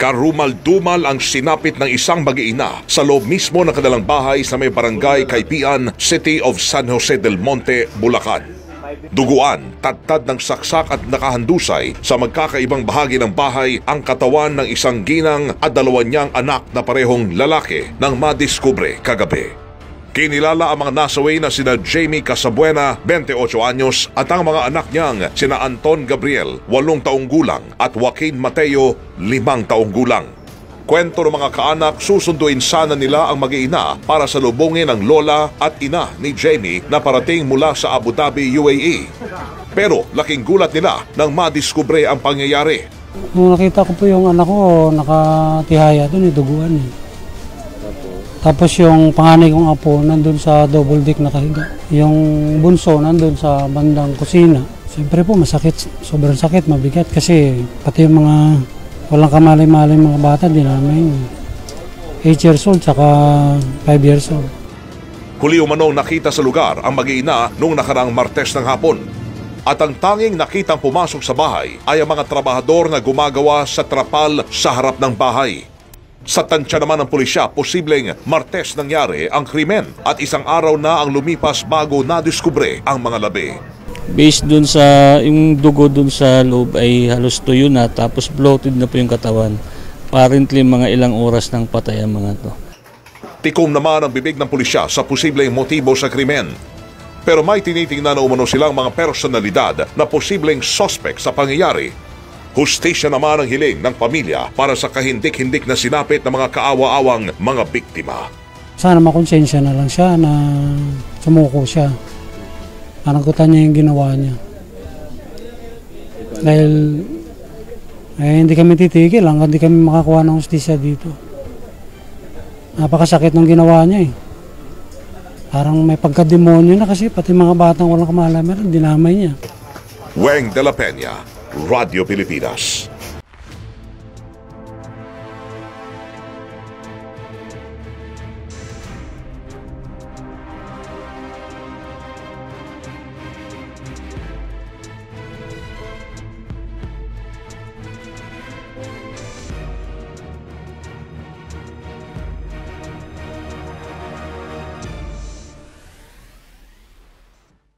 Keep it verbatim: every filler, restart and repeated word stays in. Karumal-dumal ang sinapit ng isang mag-iina sa loob mismo ng kanilang bahay sa may barangay Kaipian, City of San Jose del Monte, Bulacan. Duguan, tatad ng saksak at nakahandusay sa magkakaibang bahagi ng bahay ang katawan ng isang ginang at dalawa niyang anak na parehong lalaki nang madiskubre kagabi. Kinilala ang mga nasaway na sina Jamie Casabuena, twenty-eight anyos, at ang mga anak niyang sina Anton Gabriel, walong taong gulang, at Wakin Mateo, limang taong gulang. Kwento ng mga kaanak, susunduin sana nila ang mag-iina para salubungin ang lola at ina ni Jamie na parating mula sa Abu Dhabi, U A E. Pero laking gulat nila nang madiskubre ang pangyayari. Nung nakita ko po yung anak ko, nakatihaya doon, duguan. Eh. Tapos yung panganay kong apo nandun sa double deck nakahiga. Yung bunso nandun sa bandang kusina. Siyempre po masakit, sobrang sakit, mabigat kasi pati yung mga... walang kamalay-malay mga bata, di namin eight years old tsaka five years old. Huli umanong nakita sa lugar ang mag-iina noong nakarang Martes ng hapon. At ang tanging nakitang pumasok sa bahay ay ang mga trabahador na gumagawa sa trapal sa harap ng bahay. Sa tansya naman ng pulisya, posibleng Martes nangyari ang krimen at isang araw na ang lumipas bago nadiskubre ang mga labi. Based dun sa, yung dugo dun sa loob ay halos tuyo na, tapos bloated na po yung katawan. Apparently mga ilang oras ng patay ang mga to. Tikom naman ang bibig ng pulisya sa posibleng motibo sa krimen. Pero may tinitingnan na umano silang mga personalidad na posibleng suspect sa pangyayari. Hustisya naman ang hiling ng pamilya para sa kahindik-hindik na sinapit ng mga kaawa-awang mga biktima. Sana makonsensya na lang siya na sumuko siya. Panagkutan niya yung ginawa niya. Dahil eh, hindi kami titigil, lang, hindi kami makakuha ng hustisya dito. Napakasakit ng ginawa niya eh. Parang may pagkademonyo na kasi pati mga batang walang kamalaman, dinamay niya. Weng De La Peña, Radyo Pilipinas.